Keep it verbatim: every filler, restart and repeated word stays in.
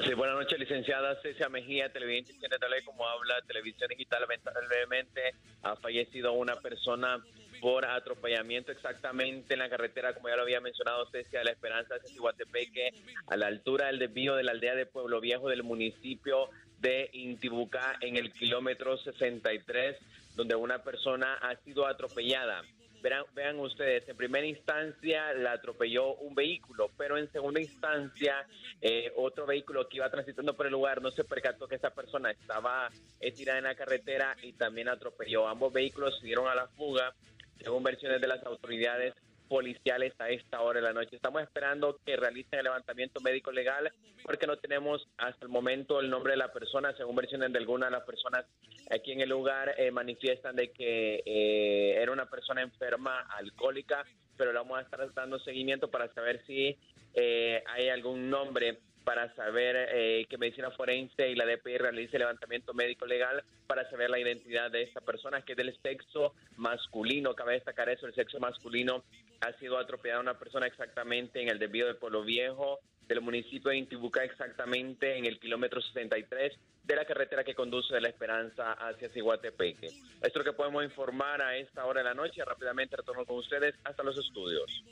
Así, buenas noches, licenciada Cecia Mejía, televidente internacional, como habla Televisión Digital. Lamentablemente ha fallecido una persona por atropellamiento exactamente en la carretera, como ya lo había mencionado Cecia de la Esperanza, de Siguatepeque, a la altura del desvío de la aldea de Pueblo Viejo del municipio de Intibucá, en el kilómetro sesenta y tres, donde una persona ha sido atropellada. Verán, vean ustedes, en primera instancia la atropelló un vehículo, pero en segunda instancia eh, otro vehículo que iba transitando por el lugar no se percató que esa persona estaba estirada en la carretera y también atropelló. Ambos vehículos se dieron a la fuga, según versiones de las autoridades policiales a esta hora de la noche. Estamos esperando que realicen el levantamiento médico legal porque no tenemos hasta el momento el nombre de la persona. Según versiones de algunas de las personas aquí en el lugar, eh, manifiestan de que eh, era una persona enferma, alcohólica, pero le vamos a estar dando seguimiento para saber si eh, hay algún nombre, para saber eh, que Medicina Forense y la D P I realice levantamiento médico legal para saber la identidad de esta persona, que es del sexo masculino. Cabe destacar eso, el sexo masculino. Ha sido atropellada una persona exactamente en el desvío de Pueblo Viejo del municipio de Intibucá, exactamente en el kilómetro sesenta y tres de la carretera que conduce de La Esperanza hacia Siguatepeque. Esto es lo que podemos informar a esta hora de la noche. Rápidamente retorno con ustedes hasta los estudios.